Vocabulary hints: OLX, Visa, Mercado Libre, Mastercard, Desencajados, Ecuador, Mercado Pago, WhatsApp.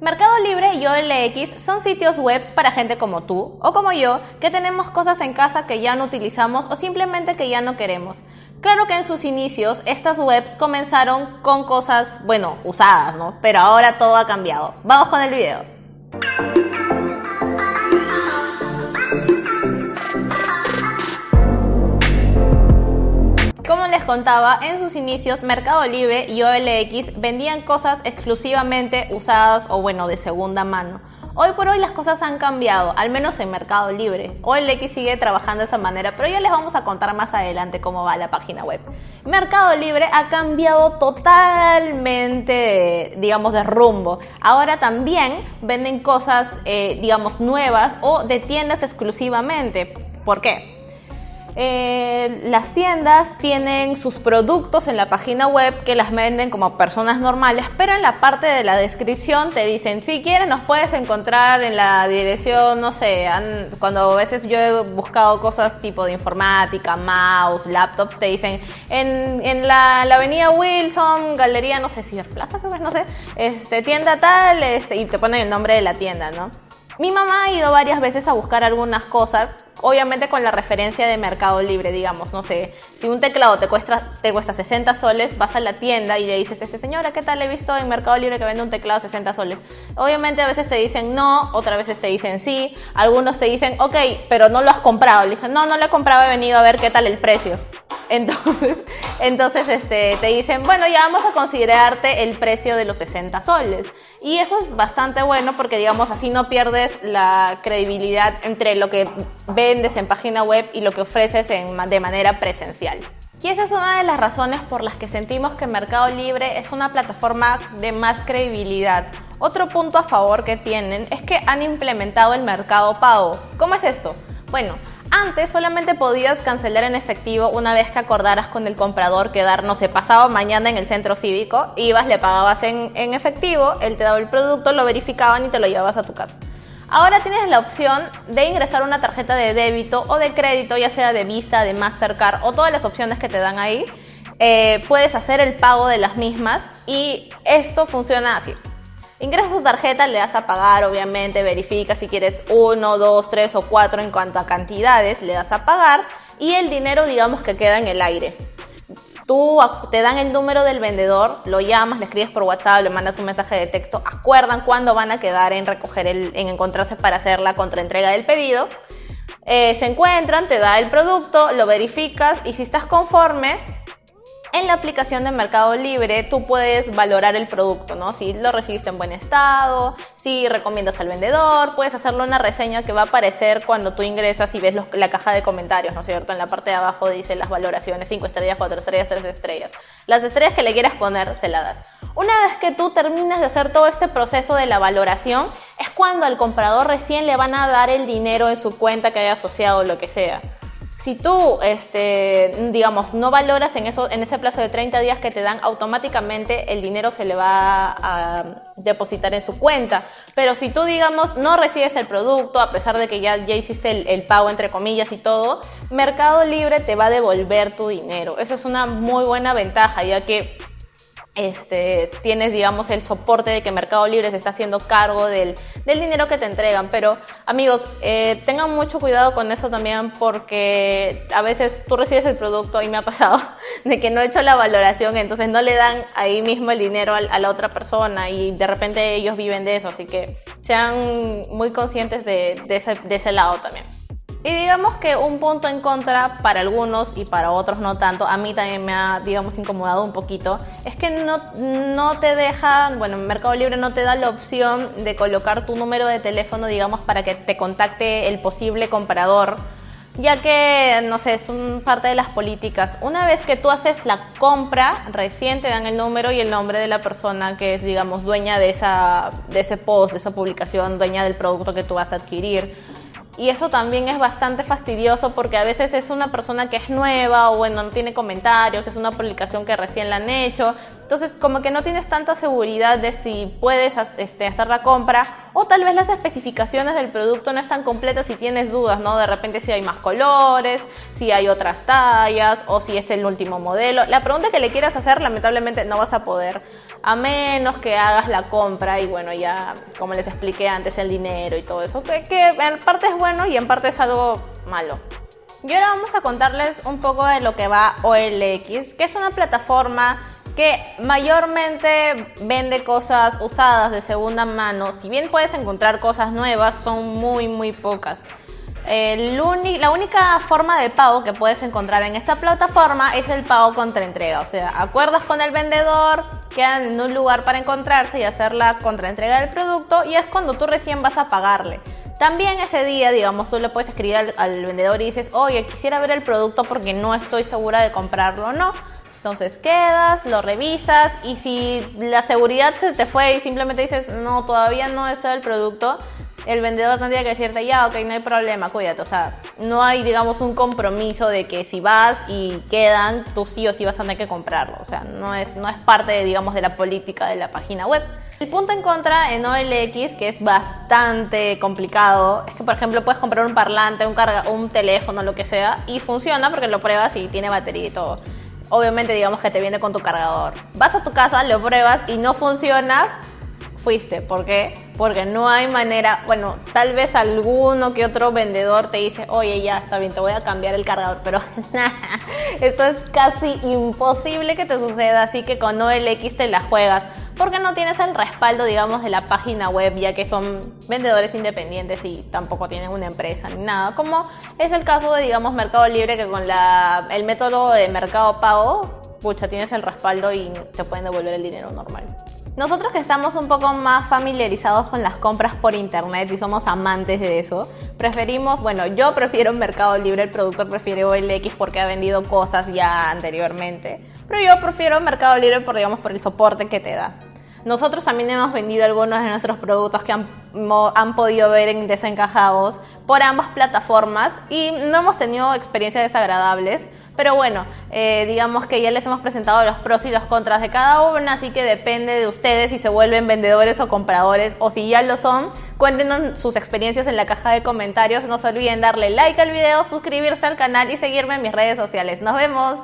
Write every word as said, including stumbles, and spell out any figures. Mercado Libre y O L X son sitios web para gente como tú o como yo que tenemos cosas en casa que ya no utilizamos o simplemente que ya no queremos. Claro que en sus inicios estas webs comenzaron con cosas, bueno, usadas, ¿no? Pero ahora todo ha cambiado. Vamos con el video. Como les contaba, en sus inicios Mercado Libre y O L X vendían cosas exclusivamente usadas o bueno, de segunda mano. Hoy por hoy las cosas han cambiado, al menos en Mercado Libre. O L X sigue trabajando de esa manera, pero ya les vamos a contar más adelante cómo va la página web. Mercado Libre ha cambiado totalmente, de, digamos, de rumbo. Ahora también venden cosas, eh, digamos, nuevas o de tiendas exclusivamente. ¿Por qué? Eh, las tiendas tienen sus productos en la página web que las venden como personas normales, pero en la parte de la descripción te dicen, si quieres nos puedes encontrar en la dirección, no sé, han, cuando a veces yo he buscado cosas tipo de informática, mouse, laptops, te dicen en, en la, la avenida Wilson, galería, no sé, si es plaza, no sé, este, tienda tal, este, y te ponen el nombre de la tienda, ¿no? Mi mamá ha ido varias veces a buscar algunas cosas, obviamente con la referencia de Mercado Libre, digamos, no sé, si un teclado te cuesta, te cuesta sesenta soles, vas a la tienda y le dices, este señora, ¿qué tal? He visto en Mercado Libre que vende un teclado sesenta soles. Obviamente a veces te dicen no, otras veces te dicen sí, algunos te dicen, ok, pero no lo has comprado. Le dicen, no, no lo he comprado, he venido a ver qué tal el precio. Entonces, entonces este, te dicen, bueno, ya vamos a considerarte el precio de los sesenta soles. Y eso es bastante bueno porque, digamos, así no pierdes la credibilidad entre lo que vendes en página web y lo que ofreces en, de manera presencial. Y esa es una de las razones por las que sentimos que Mercado Libre es una plataforma de más credibilidad. Otro punto a favor que tienen es que han implementado el Mercado Pago. ¿Cómo es esto? Bueno, antes solamente podías cancelar en efectivo una vez que acordaras con el comprador quedar, no sé, pasado mañana en el centro cívico, ibas, le pagabas en, en efectivo, él te daba el producto, lo verificaban y te lo llevabas a tu casa. Ahora tienes la opción de ingresar una tarjeta de débito o de crédito, ya sea de Visa, de Mastercard o todas las opciones que te dan ahí. Eh, puedes hacer el pago de las mismas y esto funciona así. Ingresas tu tarjeta, le das a pagar, obviamente, verificas si quieres uno, dos, tres o cuatro en cuanto a cantidades, le das a pagar y el dinero, digamos, que queda en el aire. Tú te dan el número del vendedor, lo llamas, le escribes por WhatsApp, le mandas un mensaje de texto, acuerdan cuándo van a quedar en recoger el, en encontrarse para hacer la contraentrega del pedido. Eh, se encuentran, te da el producto, lo verificas y si estás conforme, en la aplicación de Mercado Libre tú puedes valorar el producto, ¿no? Si lo recibiste en buen estado, si recomiendas al vendedor, puedes hacerle una reseña que va a aparecer cuando tú ingresas y ves los, la caja de comentarios, ¿no es cierto? En la parte de abajo dice las valoraciones, cinco estrellas, cuatro estrellas, tres estrellas. Las estrellas que le quieras poner, se las das. Una vez que tú termines de hacer todo este proceso de la valoración, es cuando al comprador recién le van a dar el dinero en su cuenta que haya asociado o lo que sea. Si tú, este, digamos, no valoras en, eso, en ese plazo de treinta días que te dan, automáticamente el dinero se le va a depositar en su cuenta. Pero si tú, digamos, no recibes el producto, a pesar de que ya, ya hiciste el, el pago, entre comillas, y todo, Mercado Libre te va a devolver tu dinero. Eso es una muy buena ventaja, ya que este, tienes, digamos, el soporte de que Mercado Libre se está haciendo cargo del, del dinero que te entregan. Pero, amigos, eh, tengan mucho cuidado con eso también porque a veces tú recibes el producto, y me ha pasado, de que no he hecho la valoración, entonces no le dan ahí mismo el dinero a, a la otra persona y de repente ellos viven de eso. Así que sean muy conscientes de, de, ese, de ese lado también. Y digamos que un punto en contra para algunos y para otros no tanto, a mí también me ha, digamos, incomodado un poquito, es que no, no te deja, bueno, Mercado Libre no te da la opción de colocar tu número de teléfono, digamos, para que te contacte el posible comprador, ya que, no sé, es un parte de las políticas. Una vez que tú haces la compra, recién te dan el número y el nombre de la persona que es, digamos, dueña de, esa, de ese post, de esa publicación, dueña del producto que tú vas a adquirir. Y eso también es bastante fastidioso porque a veces es una persona que es nueva o bueno, no tiene comentarios, es una publicación que recién la han hecho. Entonces como que no tienes tanta seguridad de si puedes este, hacer la compra o tal vez las especificaciones del producto no están completas si tienes dudas, ¿no? De repente si hay más colores, si hay otras tallas o si es el último modelo. La pregunta que le quieras hacer lamentablemente no vas a poder a menos que hagas la compra y bueno, ya como les expliqué antes, el dinero y todo eso, que, que en parte es bueno y en parte es algo malo. Y ahora vamos a contarles un poco de lo que va O L X, que es una plataforma que mayormente vende cosas usadas de segunda mano. Si bien puedes encontrar cosas nuevas, son muy muy pocas. El la única forma de pago que puedes encontrar en esta plataforma es el pago contra entrega. O sea, acuerdas con el vendedor, quedan en un lugar para encontrarse y hacer la contraentrega del producto, y es cuando tú recién vas a pagarle. También ese día, digamos, tú le puedes escribir al, al vendedor y dices, oye, quisiera ver el producto porque no estoy segura de comprarlo o no. Entonces quedas, lo revisas, y si la seguridad se te fue y simplemente dices, no, todavía no es el producto, el vendedor tendría que decirte, ya, ok, no hay problema, cuídate. O sea, no hay, digamos, un compromiso de que si vas y quedan, tú sí o sí vas a tener que comprarlo. O sea, no es, no es parte, digamos, de la política de la página web. El punto en contra en O L X, que es bastante complicado, es que, por ejemplo, puedes comprar un parlante, un, carga, un teléfono, lo que sea, y funciona porque lo pruebas y tiene batería y todo. Obviamente, digamos que te viene con tu cargador. Vas a tu casa, lo pruebas y no funciona, fuiste. ¿Por qué? Porque no hay manera. Bueno, tal vez alguno que otro vendedor te dice, oye, ya está bien, te voy a cambiar el cargador, pero esto es casi imposible que te suceda. Así que con O L X te la juegas, porque no tienes el respaldo, digamos, de la página web, ya que son vendedores independientes y tampoco tienen una empresa ni nada, como es el caso de, digamos, Mercado Libre, que con la, el método de Mercado Pago, pucha, tienes el respaldo y te pueden devolver el dinero normal. Nosotros que estamos un poco más familiarizados con las compras por internet y somos amantes de eso, preferimos, bueno, yo prefiero Mercado Libre, el productor prefiere O L X porque ha vendido cosas ya anteriormente, pero yo prefiero Mercado Libre por, digamos, por el soporte que te da. Nosotros también hemos vendido algunos de nuestros productos que han, han podido ver en Desencajados por ambas plataformas y no hemos tenido experiencias desagradables. Pero bueno, eh, digamos que ya les hemos presentado los pros y los contras de cada una, así que depende de ustedes si se vuelven vendedores o compradores, o si ya lo son. Cuéntenos sus experiencias en la caja de comentarios. No se olviden darle like al video, suscribirse al canal y seguirme en mis redes sociales. ¡Nos vemos!